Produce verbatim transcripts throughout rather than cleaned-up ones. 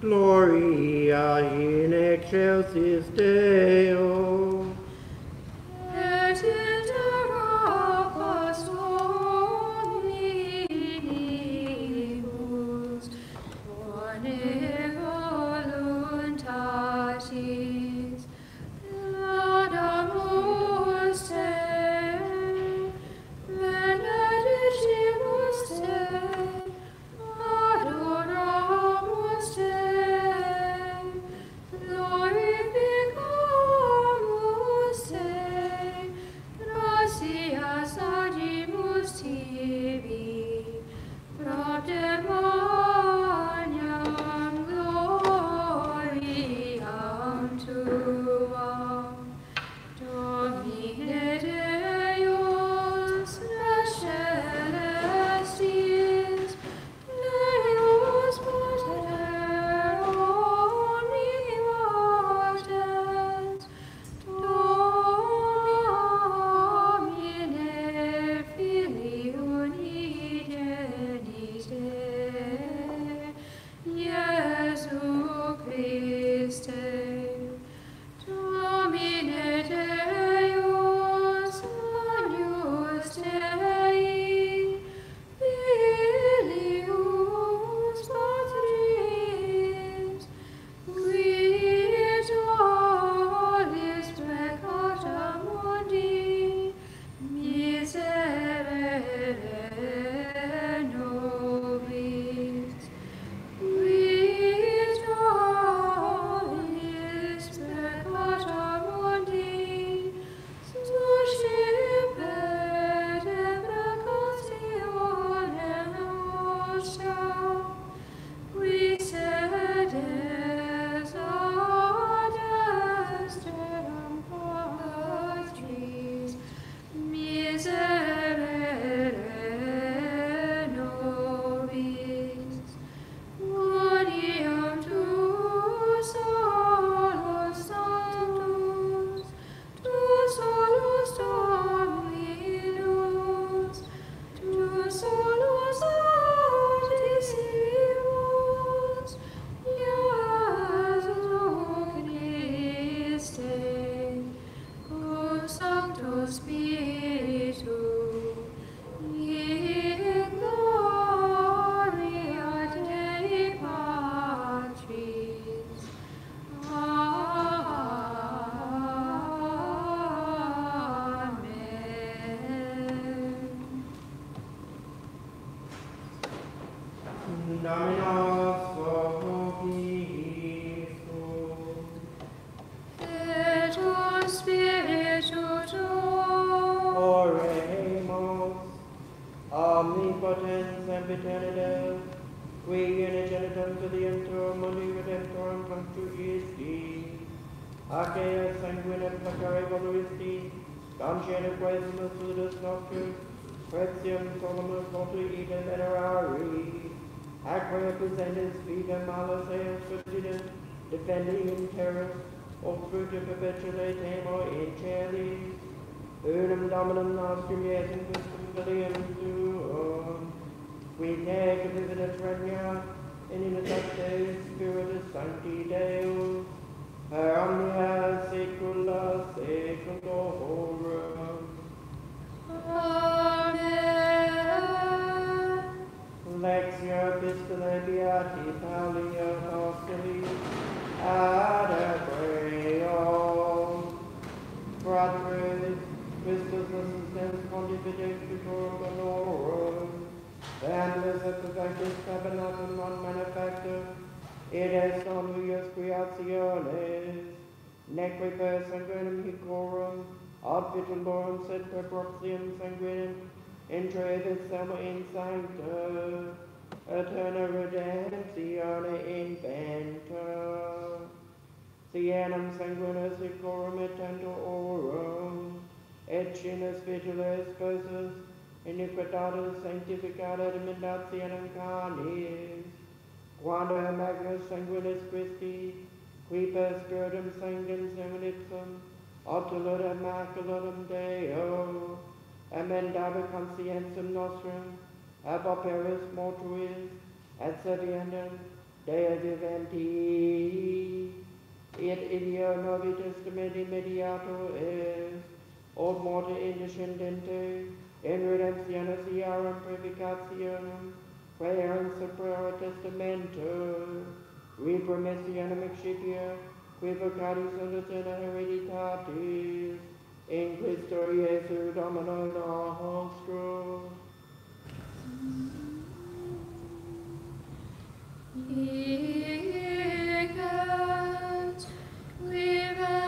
Gloria in excelsis Deo. Et intera pars hominibus, quone voluntatis, laudamus te, benedicimus te, adoramus te. We take a visit at Renya, Unitas Deo, Spiritus Sancti Deo, Omnia Secula Secundorum. Amen. Lectio Epistolae Beati Pauli Apostoli ad Ebreo. Fratres, Christus Assistens Pontificator Bonorum, and was a perfectus tabernatum non manufactum, it is omnius creationes, neque per sanguinum hicorum, ad vitalorum sed per proxium sanguinum, intravis sama in sancta, eterna redemptione inventa. Cianum sanguinus hicorum et tanto orum, et cinus vitiles persus, iniquitatis sanctificata et mendationem canis, quando magnus sanguinis Christi, qui per spiritum sanctum seminitsum, obtulut immaculatum Deo, amendabit conscientiam nostrum, ab operis mortuis, et sediendum Deo viventi. Et ideo novi testamenti mediato est, ob morte indescendente, in redemptionis iarum previcationum, praerum superior testamento, repromissionum excipio, qui vocatis sunt eterna hereditatis, in Christo Iesu Domino nostro. Egat Liber.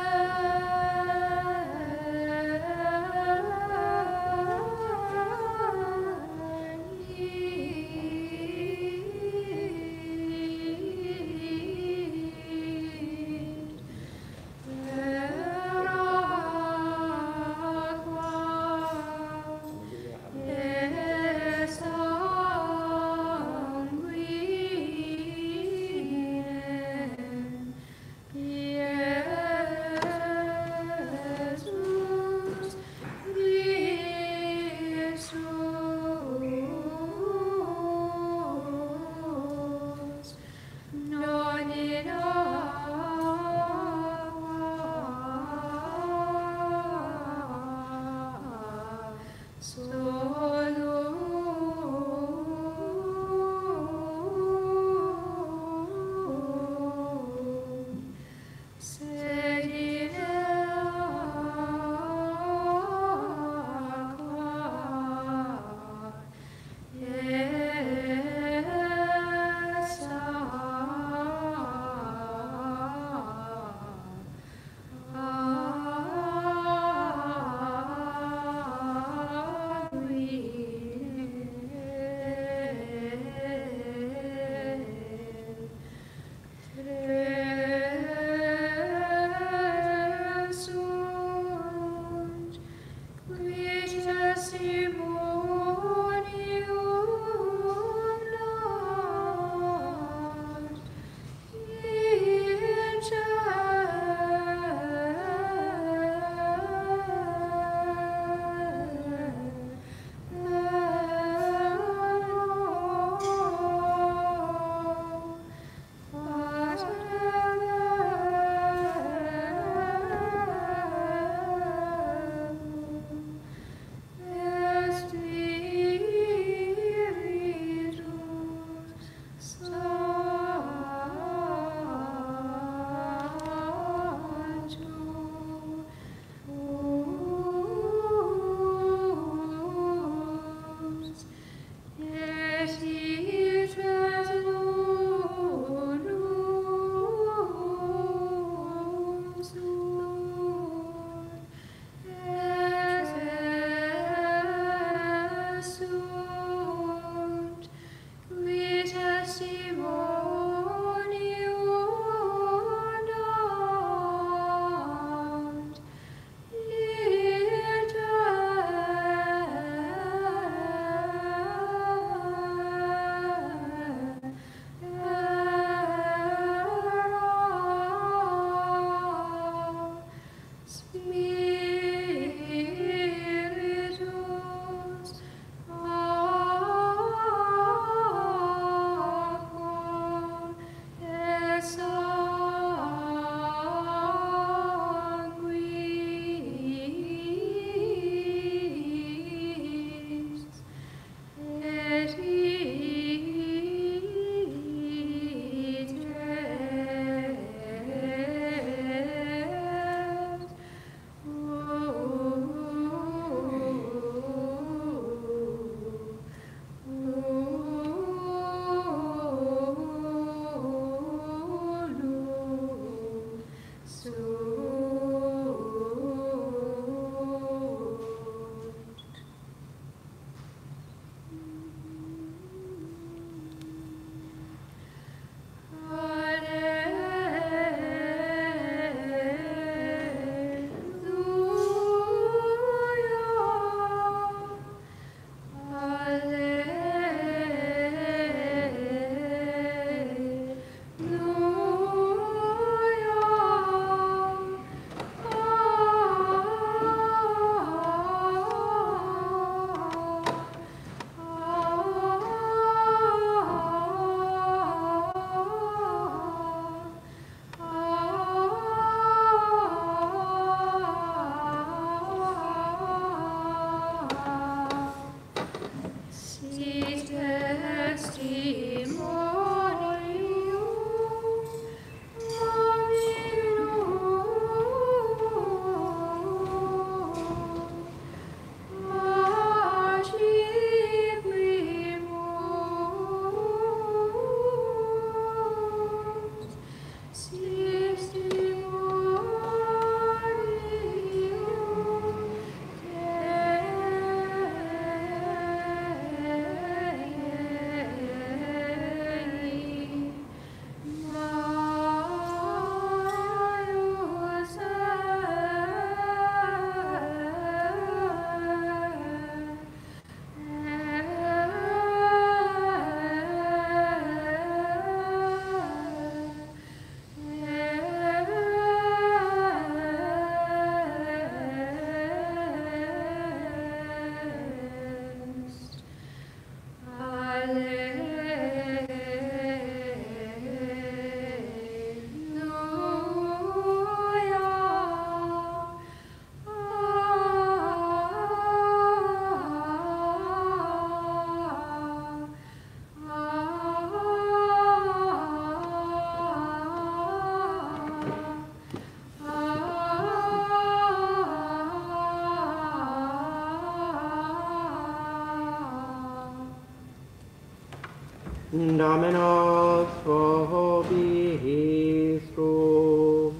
Dominus vobiscum.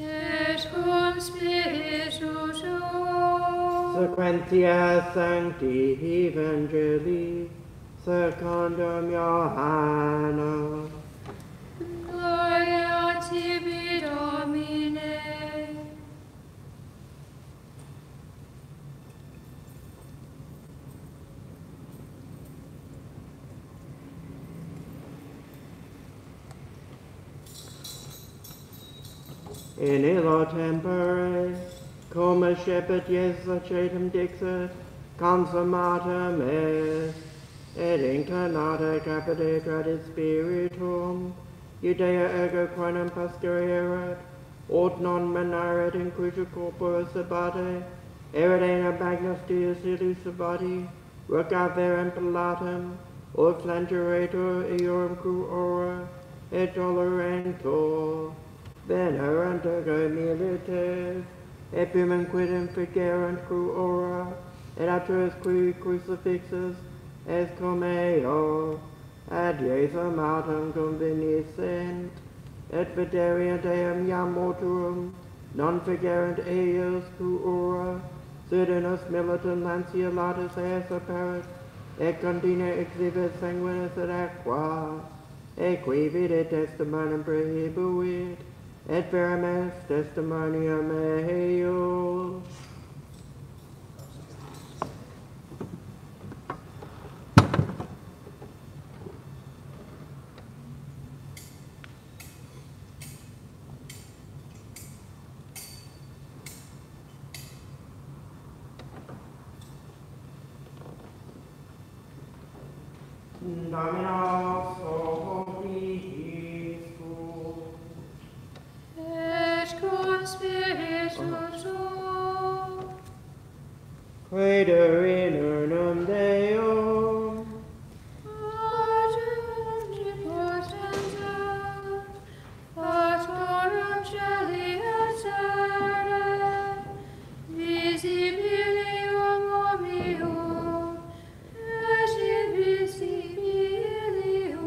Et cum spiritu suo. Sequentia sancti evangelii secundum Johannem. Gloria tibi Domine. In illo tempore, cum a shepherd Jesucetum dixit, consummatum est, et incarnata capite gradis spiritum, Judea ergo quanum posterierat, aut non menaret in crucio corporis abate, eridena magnus Deus illusibati, recaverem palatum, aut flagerator eorum cruora, et dolorentor, veneranta go milites, et pumen quidem figerant cruora, et apteris qui crucifixus, es cum eo, ad Iesum autem conveniscent, et videriant eam iam mortuum, non figerant eius cruora, sed inus militum lanceolatus eis apparet, et contine exhibit sanguinis et aqua, et qui videt testimonum prohibuit, et verum est testimonium meum. Dominus vobiscum. Et cum spiritu suo. Credo in unum Deum. Omnipotentem potentem, factorem celi et terrae, visibilium omnium et invisibilium.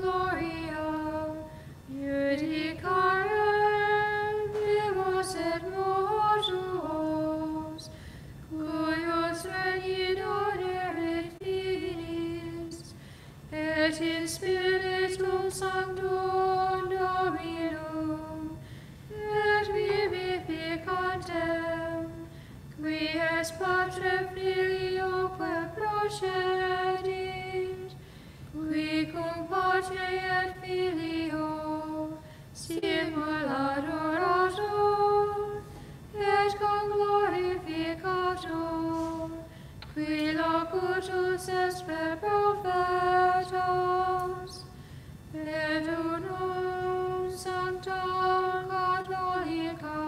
Glory Totus est per profetas, et unum sancta catholica,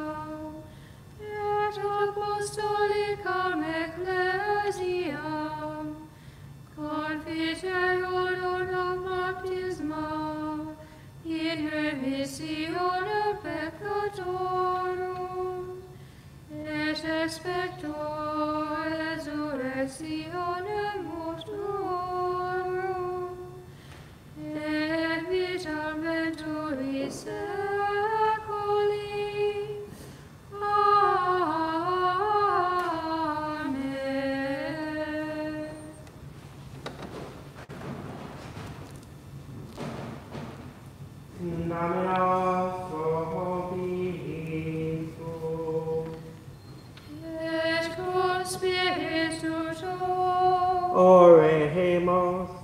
et apostolicam ecclesiam, confiteor unam baptisma, in remissione peccatorum, et espector resurrectionem mortuorum, et vitam venturi secoli. Amen. In nomine Oremus.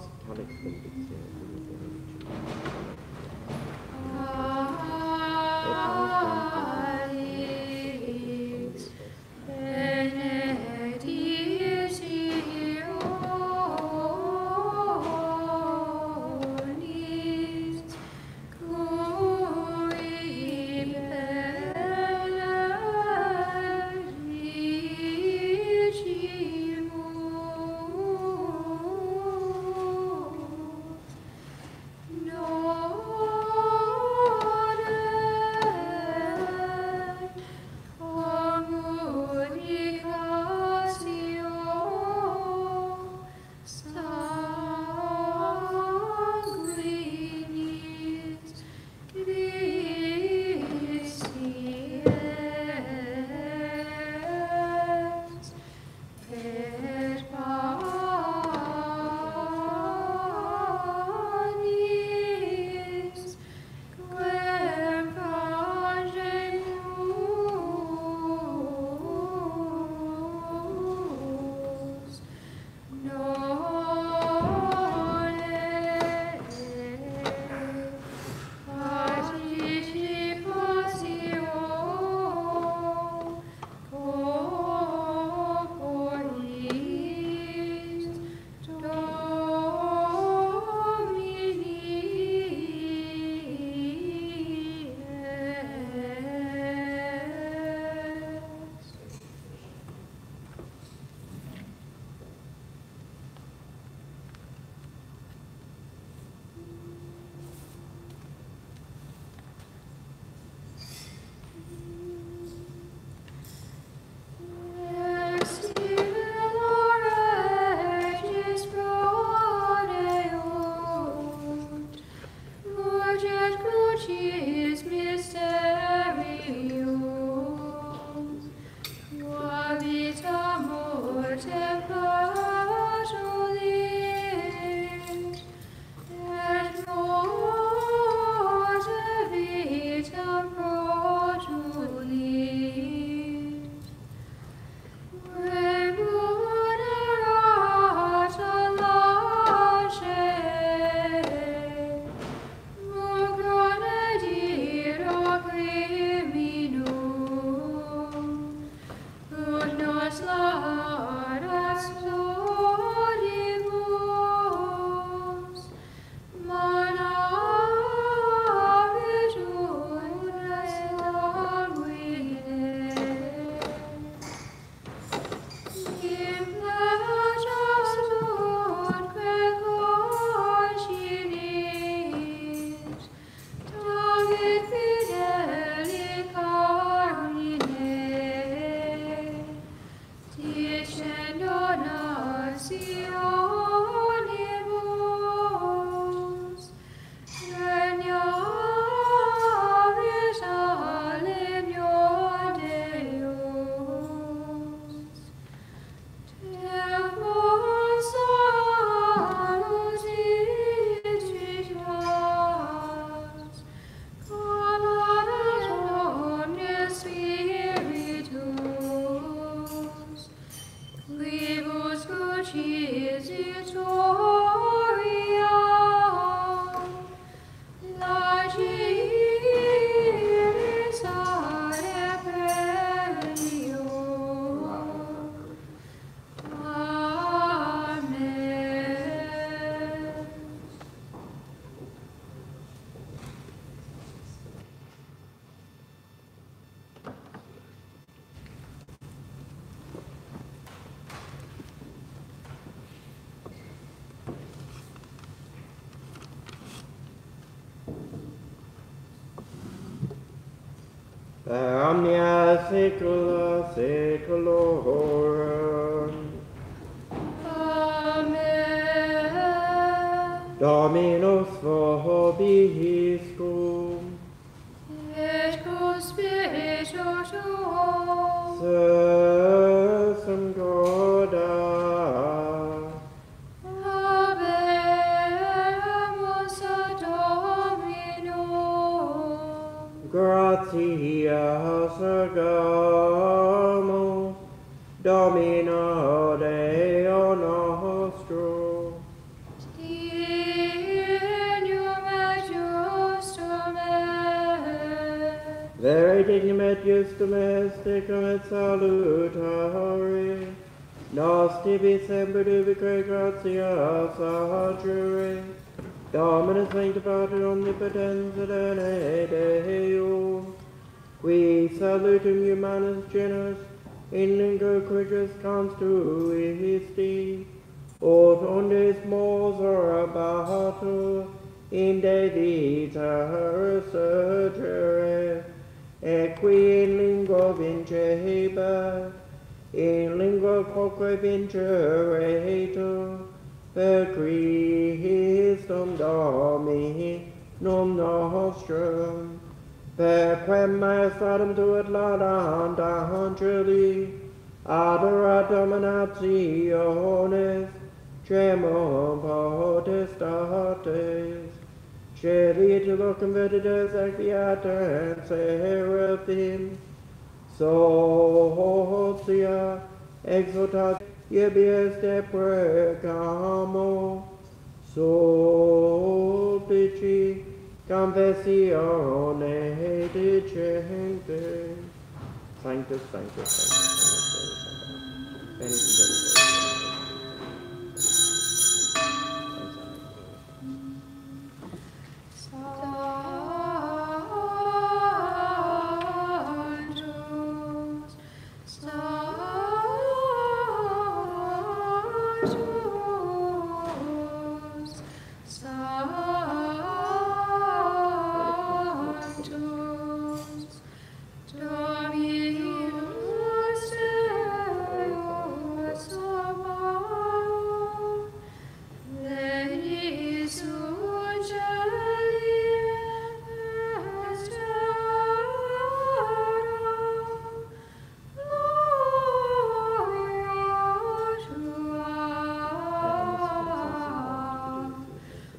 No. Omnia saecula saeculorum. Amen. Dominus vobiscum. Et cum spiritu tuo. Sursum Goda. Habemus ad Domino. Gratias agamus Domino Deo nostro. Very dignum et justum est, decum et salutare. Nos tibi semper dubique gratias adjure. Dominus sanctipater omnipotens et ene Deum. Qui salutum humanus genus, in lingo quidris construisti. Ot undes mors orabatur, inde vita resurgere. E qui in lingua vincebat, in lingua quoque vinceretur, per Christum Dominum nostrum, per quem maestatum tuat laudanda angelii, adorat dominationes, tremum potestates, Chedi to look converted as Achiata and Seraphim, so Hosia, exultat yebies deprecamo, solpici, confessione dicente. Sanctus, sanctus, sanctus, sanctus.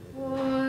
What?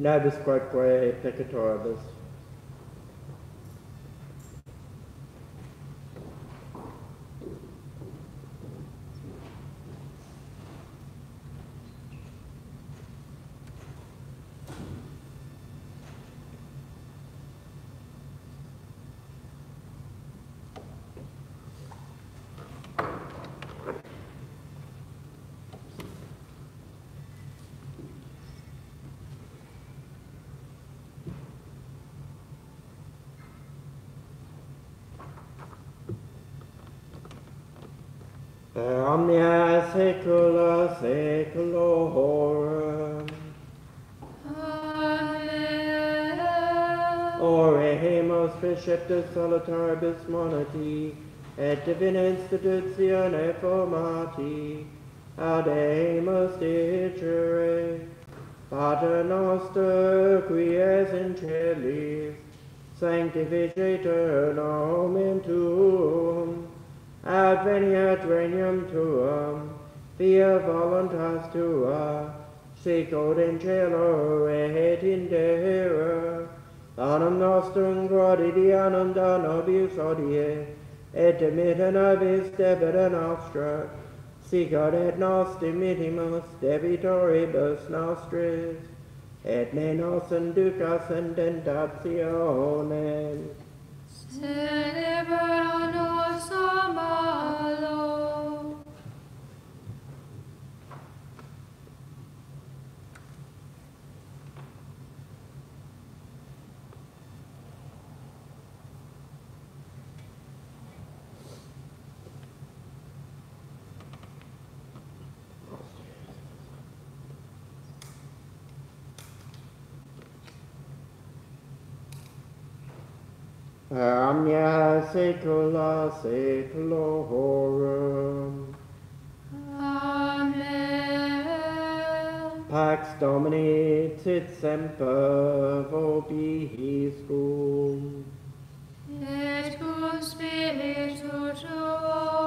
Nobis quodque peccatoribus. Per omnia saecula saeculorum. Amen. Oremus preceptus solitaribus moniti, et divina institutione formati, audemus dicere. Pater noster, qui es in celis, sanctificetur nomen tuum. Adveniat regnum tuum, via voluntas tua, secod in cielo et in terra. Panem nostrum quotidianum da nobis hodie, et dimitte nobis debita nostra, secod et nos dimittimus debitoribus nostris, et ne nos inducas in tentationem. Deliver nos, O malo. Per omnia saecula saeculorum. Amen. Pax Domini sit semper vobiscum. Et cum spiritu tuo.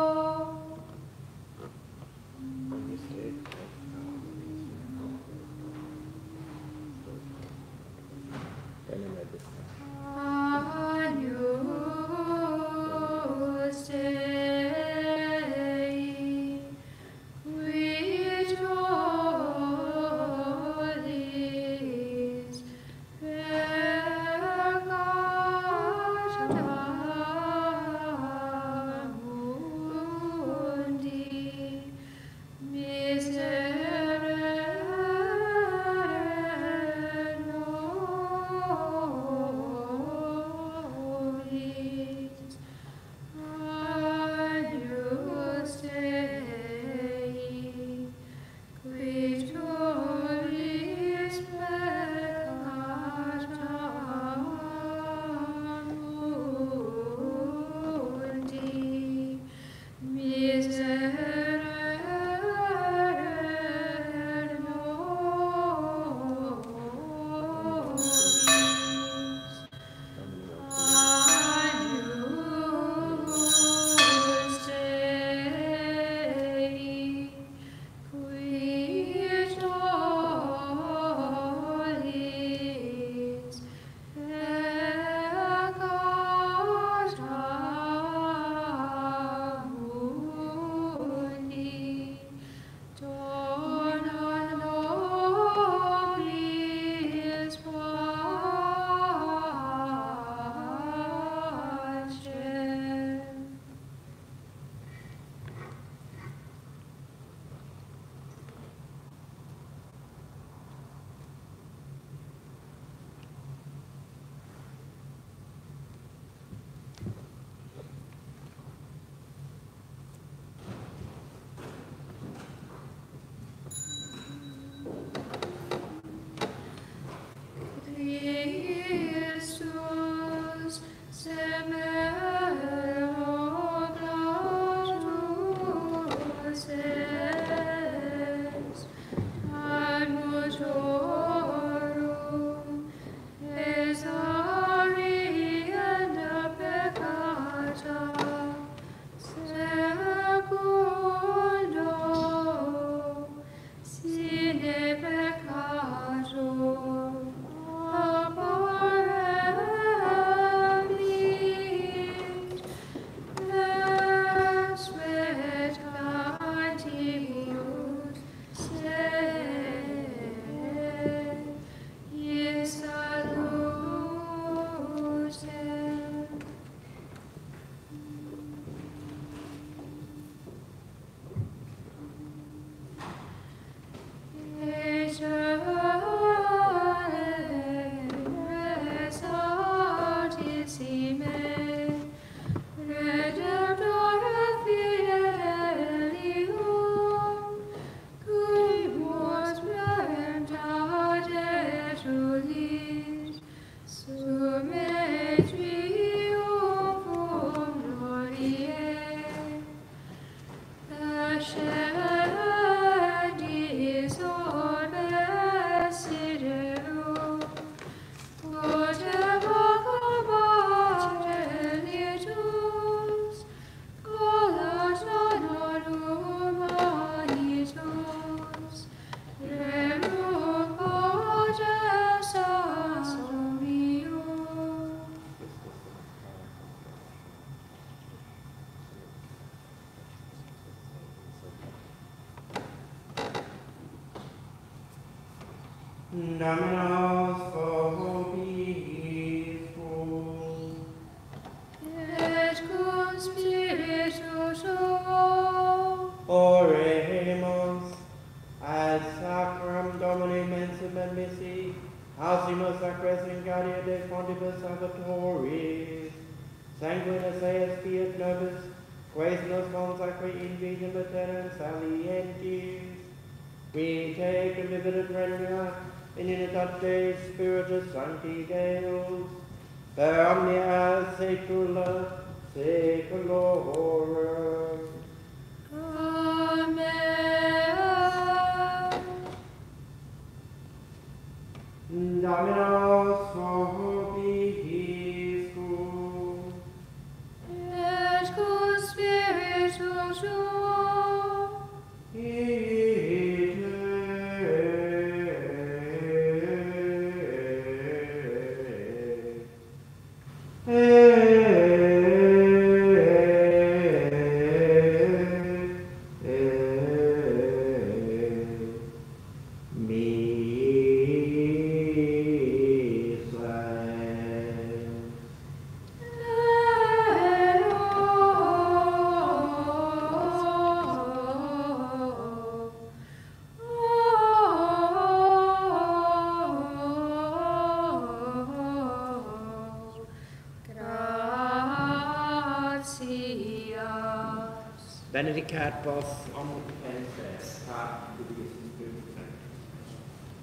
Benedicat vos omnipotences potentes ad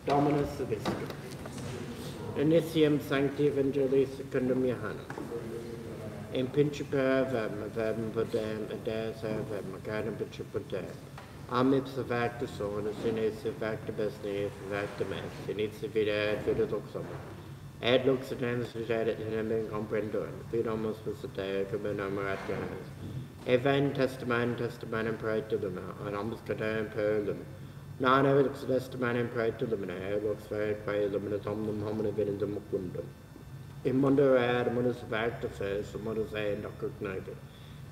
Dominus vobiscum. Initium sancti evangelii secundum Johannes. In principe verbum, verbum verdam, edes verbum, maganum principem. Amibs evactus ornus, inis evactibus neus, evactum est, inis evita et vita lux omnes. Et lux etans videt et enem comprendor, vid omnes visitae cum enumerat Johannes. Evan testamen testamen praetulum, an omnes catem per lum. Non evidux testamen praetulum, et lux quae luminus omnum homine vinidum mucundum. Immundo ad munus vactus est, munus ad occugnated.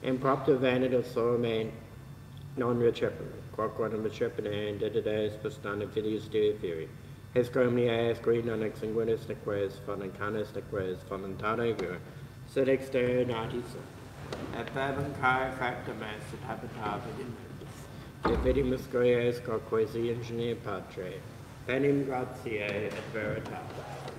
Impropter vanitas sormen non recepere, quoquam recepere, and dedides postane filius de feri. His cromnia est greenan ex sanguinis neques, fonan canis neques, fonan tane gur, sed ex terra nati sum. Et verbum cae factum est et habitat in mentis. Dividimus Gries quoque si ingenier patre, venim gratiae et veritate.